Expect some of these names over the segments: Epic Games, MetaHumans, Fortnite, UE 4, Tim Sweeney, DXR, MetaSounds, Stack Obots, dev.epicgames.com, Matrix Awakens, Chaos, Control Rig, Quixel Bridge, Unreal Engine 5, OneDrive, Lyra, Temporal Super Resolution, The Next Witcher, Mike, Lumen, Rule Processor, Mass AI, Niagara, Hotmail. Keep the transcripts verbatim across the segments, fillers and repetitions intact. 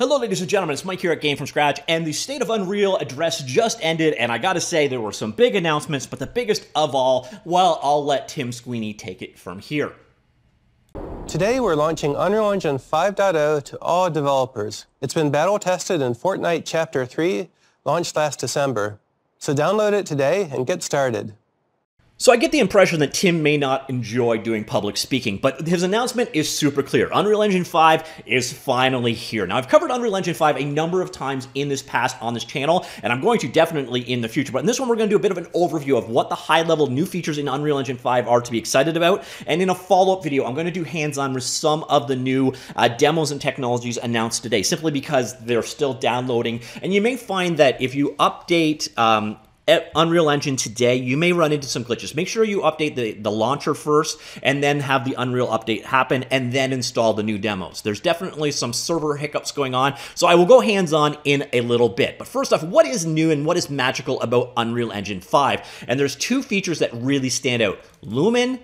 Hello ladies and gentlemen, it's Mike here at Game From Scratch, and the State of Unreal address just ended, and I gotta say there were some big announcements, but the biggest of all, well, I'll let Tim Sweeney take it from here. Today we're launching Unreal Engine five point oh to all developers. It's been battle tested in Fortnite Chapter three, launched last December. So download it today and get started. So I get the impression that Tim may not enjoy doing public speaking, but his announcement is super clear. Unreal Engine five is finally here. Now, I've covered Unreal Engine five a number of times in this past on this channel, and I'm going to definitely in the future. But in this one, we're going to do a bit of an overview of what the high-level new features in Unreal Engine five are to be excited about. And in a follow-up video, I'm going to do hands-on with some of the new uh, demos and technologies announced today, simply because they're still downloading. And you may find that if you update um, at Unreal Engine today, you may run into some glitches. Make sure you update the, the launcher first and then have the Unreal update happen and then install the new demos. There's definitely some server hiccups going on, so I will go hands-on in a little bit. But first off, what is new and what is magical about Unreal Engine five? And there's two features that really stand out, Lumen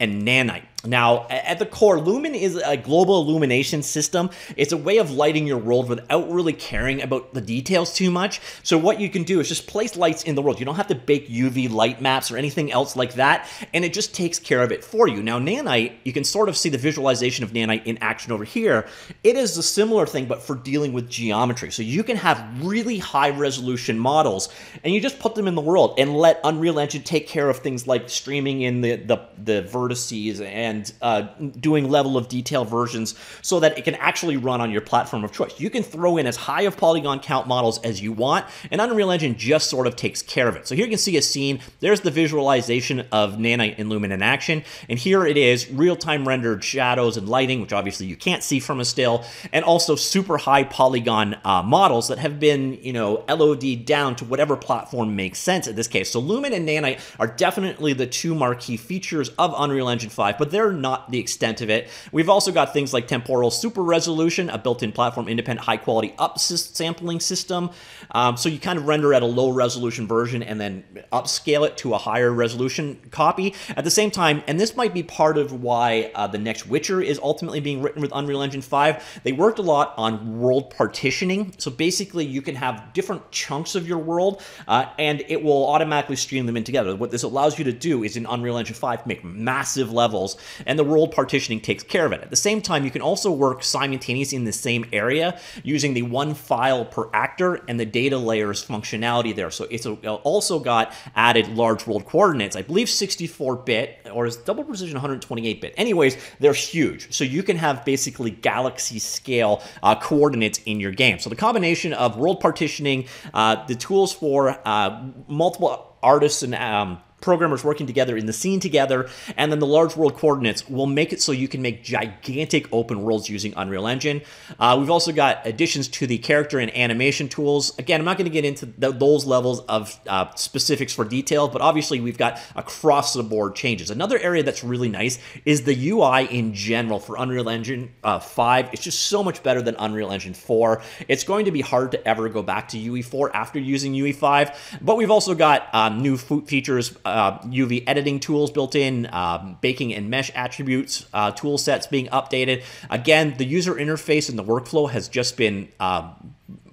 and Nanite. Now, at the core, Lumen is a global illumination system. It's a way of lighting your world without really caring about the details too much. So what you can do is just place lights in the world. You don't have to bake U V light maps or anything else like that, and it just takes care of it for you. Now, Nanite, you can sort of see the visualization of Nanite in action over here. It is a similar thing, but for dealing with geometry. So you can have really high-resolution models, and you just put them in the world and let Unreal Engine take care of things like streaming in the, the, the vertices and and uh, doing level of detail versions so that it can actually run on your platform of choice. You can throw in as high of polygon count models as you want, and Unreal Engine just sort of takes care of it. So here you can see a scene. There's the visualization of Nanite and Lumen in action, and here it is, real-time rendered shadows and lighting, which obviously you can't see from a still, and also super high polygon uh, models that have been, you know, L O D down to whatever platform makes sense in this case. So Lumen and Nanite are definitely the two marquee features of Unreal Engine five, but they're not the extent of it. We've also got things like Temporal Super Resolution, a built-in platform-independent high-quality up-sampling system. Um, so you kind of render at a low-resolution version and then upscale it to a higher-resolution copy. At the same time, and this might be part of why uh, The Next Witcher is ultimately being written with Unreal Engine five, they worked a lot on world partitioning. So basically, you can have different chunks of your world, uh, and it will automatically stream them in together. What this allows you to do is, in Unreal Engine five, make massive levels, and the world partitioning takes care of it. At the same time, you can also work simultaneously in the same area using the one file per actor and the data layers functionality there. So it's also got added large world coordinates, I believe sixty-four bit, or is double precision one twenty-eight bit. Anyways, they're huge. So you can have basically galaxy scale uh, coordinates in your game. So the combination of world partitioning, uh, the tools for uh, multiple artists and um, programmers working together in the scene together, and then the large world coordinates will make it so you can make gigantic open worlds using Unreal Engine. Uh, we've also got additions to the character and animation tools. Again, I'm not going to get into the, those levels of uh, specifics for detail, but obviously we've got across the board changes. Another area that's really nice is the U I in general for Unreal Engine uh, five. It's just so much better than Unreal Engine four. It's going to be hard to ever go back to U E four after using U E five, but we've also got um, new features, Uh, U V editing tools built in, uh, baking and mesh attributes, uh, tool sets being updated. Again, the user interface and the workflow has just been uh,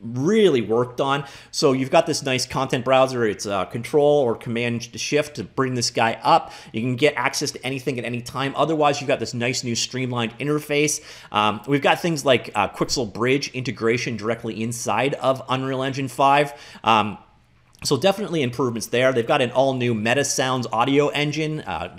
really worked on. So you've got this nice content browser. It's uh, control or command shift to bring this guy up. You can get access to anything at any time. Otherwise, you've got this nice new streamlined interface. Um, we've got things like uh, Quixel Bridge integration directly inside of Unreal Engine five. Um, So definitely improvements there. They've got an all-new MetaSounds audio engine, uh,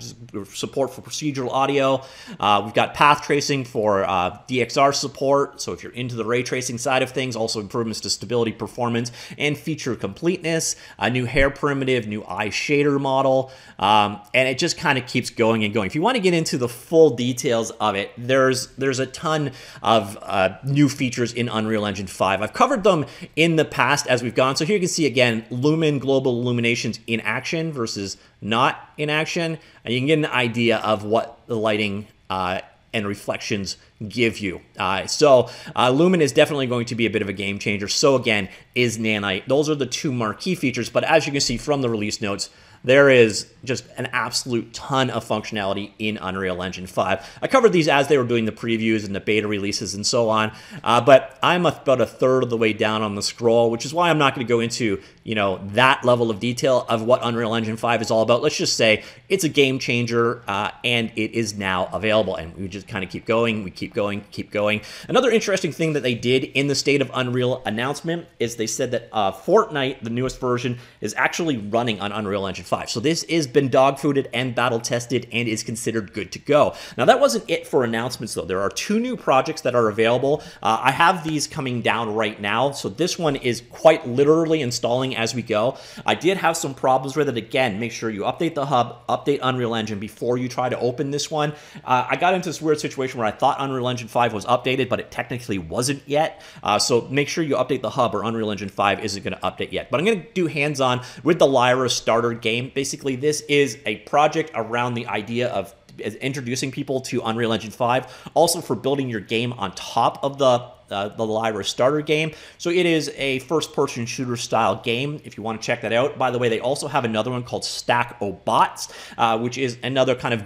support for procedural audio. Uh, we've got path tracing for uh, D X R support. So if you're into the ray tracing side of things, also improvements to stability, performance, and feature completeness. A new hair primitive, new eye shader model, um, and it just kind of keeps going and going. If you want to get into the full details of it, there's there's a ton of uh, new features in Unreal Engine five. I've covered them in the past as we've gone. So here you can see again, Lumen global illuminations in action versus not in action, and you can get an idea of what the lighting uh, and reflections give you. Uh, so uh, Lumen is definitely going to be a bit of a game changer. So again, is Nanite. Those are the two marquee features, but as you can see from the release notes, there is just an absolute ton of functionality in Unreal Engine five. I covered these as they were doing the previews and the beta releases and so on, uh, but I'm about a third of the way down on the scroll, which is why I'm not going to go into, you know, that level of detail of what Unreal Engine five is all about. Let's just say it's a game changer, uh, and it is now available, and we just kind of keep going, we keep going, keep going. Another interesting thing that they did in the State of Unreal announcement is they said that uh, Fortnite, the newest version, is actually running on Unreal Engine five. So this has been dog-fooded and battle-tested and is considered good to go. Now, that wasn't it for announcements, though. There are two new projects that are available. Uh, I have these coming down right now. So this one is quite literally installing as we go. I did have some problems with it. Again, make sure you update the hub, update Unreal Engine before you try to open this one. Uh, I got into this weird situation where I thought Unreal Engine five was updated, but it technically wasn't yet. Uh, so make sure you update the hub or Unreal Engine five isn't going to update yet. But I'm going to do hands-on with the Lyra starter game. Basically, this is a project around the idea of introducing people to Unreal Engine five, also for building your game on top of the Uh, the Lyra starter game. So it is a first-person shooter style game if you want to check that out. By the way, they also have another one called Stack Obots, uh, which is another kind of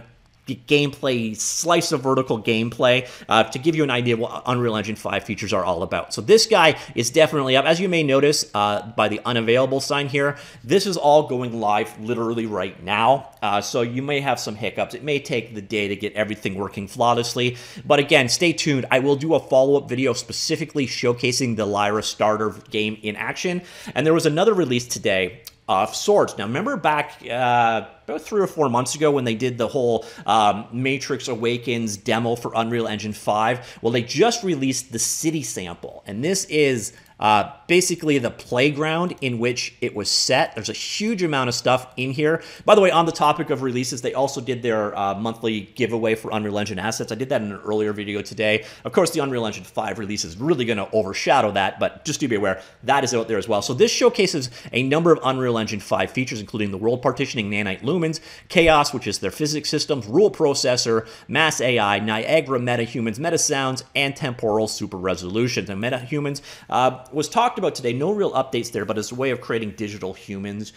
gameplay, slice of vertical gameplay, uh, to give you an idea of what Unreal Engine five features are all about. So this guy is definitely up. As you may notice uh, by the unavailable sign here, this is all going live literally right now. Uh, so you may have some hiccups. It may take the day to get everything working flawlessly. But again, stay tuned. I will do a follow-up video specifically showcasing the Lyra starter game in action. And there was another release today of sorts. Now, remember back uh, about three or four months ago when they did the whole um, Matrix Awakens demo for Unreal Engine five? Well, they just released the city sample, and this is Uh, basically the playground in which it was set. There's a huge amount of stuff in here. By the way, on the topic of releases, they also did their uh, monthly giveaway for Unreal Engine assets. I did that in an earlier video today. Of course, the Unreal Engine five release is really going to overshadow that, but just do be aware, that is out there as well. So this showcases a number of Unreal Engine five features, including the world partitioning, Nanite Lumens, Chaos, which is their physics systems, Rule Processor, Mass A I, Niagara, MetaHumans, MetaSounds, and Temporal Super Resolution. And MetaHumans uh, was talked about today. No real updates there, but it's a way of creating digital humans uh,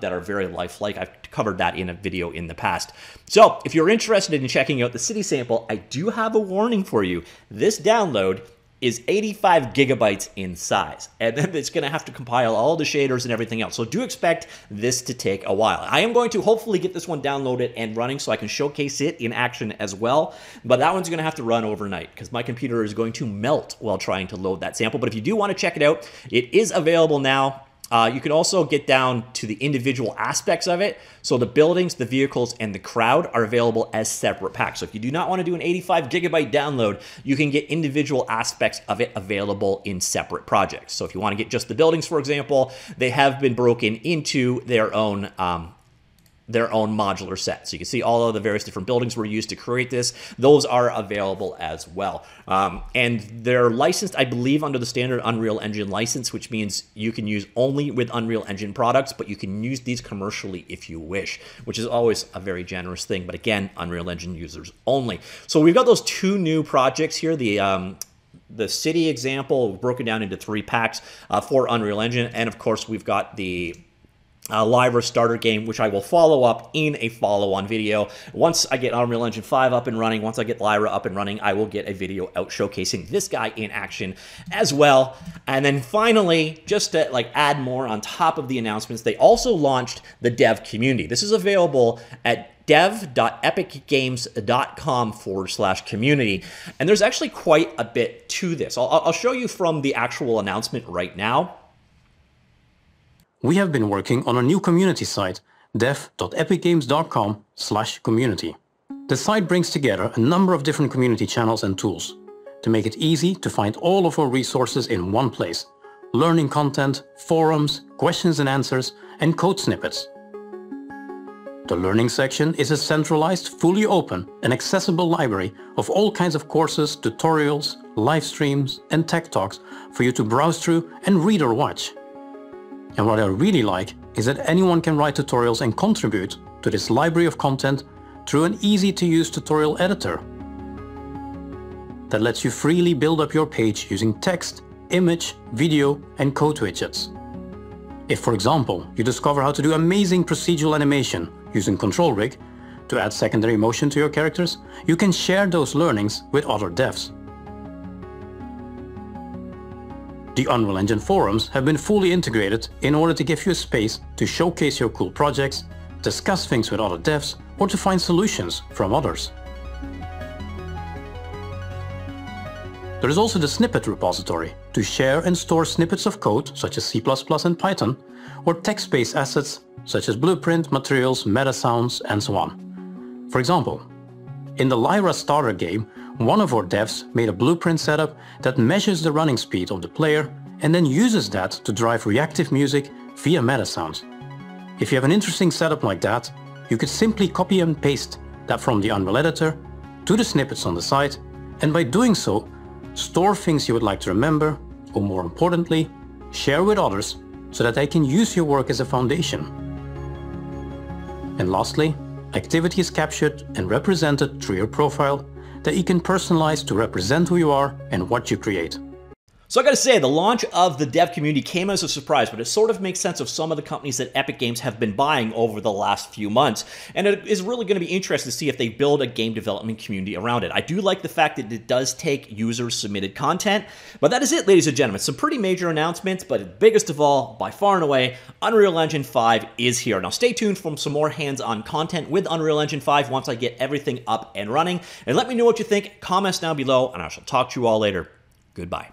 that are very lifelike. I've covered that in a video in the past. So if you're interested in checking out the city sample, I do have a warning for you. This download is eighty-five gigabytes in size, and then it's gonna have to compile all the shaders and everything else. So do expect this to take a while. I am going to hopefully get this one downloaded and running so I can showcase it in action as well, but that one's gonna have to run overnight because my computer is going to melt while trying to load that sample. But if you do wanna check it out, it is available now. Uh, you can also get down to the individual aspects of it. So the buildings, the vehicles, and the crowd are available as separate packs. So if you do not want to do an eighty-five gigabyte download, you can get individual aspects of it available in separate projects. So if you want to get just the buildings, for example, they have been broken into their own um, their own modular set. So you can see all of the various different buildings were used to create this. Those are available as well. Um, and they're licensed, I believe, under the standard Unreal Engine license, which means you can use only with Unreal Engine products, but you can use these commercially if you wish, which is always a very generous thing. But again, Unreal Engine users only. So we've got those two new projects here. The um, The city example broken down into three packs uh, for Unreal Engine. And of course, we've got the Uh, Lyra starter game, which I will follow up in a follow-on video. Once I get Unreal Engine five up and running, once I get Lyra up and running, I will get a video out showcasing this guy in action as well. And then finally, just to like add more on top of the announcements, they also launched the dev community. This is available at dev.epicgames.com forward slash community. And there's actually quite a bit to this. I'll, I'll show you from the actual announcement right now. We have been working on a new community site, dev.epicgames.com slash community. The site brings together a number of different community channels and tools to make it easy to find all of our resources in one place, learning content, forums, questions and answers, and code snippets. The learning section is a centralized, fully open and accessible library of all kinds of courses, tutorials, live streams, and tech talks for you to browse through and read or watch. And what I really like is that anyone can write tutorials and contribute to this library of content through an easy-to-use tutorial editor. that lets you freely build up your page using text, image, video and code widgets. If, for example, you discover how to do amazing procedural animation using Control Rig to add secondary motion to your characters, you can share those learnings with other devs. The Unreal Engine forums have been fully integrated in order to give you a space to showcase your cool projects, discuss things with other devs, or to find solutions from others. There is also the snippet repository to share and store snippets of code such as C plus plus and Python, or text-based assets such as blueprint, materials, MetaSounds, and so on. For example, in the Lyra starter game, one of our devs made a blueprint setup that measures the running speed of the player and then uses that to drive reactive music via MetaSounds. If you have an interesting setup like that, you could simply copy and paste that from the Unreal editor to the snippets on the site, and by doing so, store things you would like to remember, or more importantly, share with others so that they can use your work as a foundation. And lastly, activity is captured and represented through your profile that you can personalize to represent who you are and what you create. So I gotta say, the launch of the dev community came as a surprise, but it sort of makes sense of some of the companies that Epic Games have been buying over the last few months. And it is really gonna be interesting to see if they build a game development community around it. I do like the fact that it does take user-submitted content, but that is it, ladies and gentlemen. Some pretty major announcements, but biggest of all, by far and away, Unreal Engine five is here. Now stay tuned for some more hands-on content with Unreal Engine five once I get everything up and running. And let me know what you think. Comments down below, and I shall talk to you all later. Goodbye.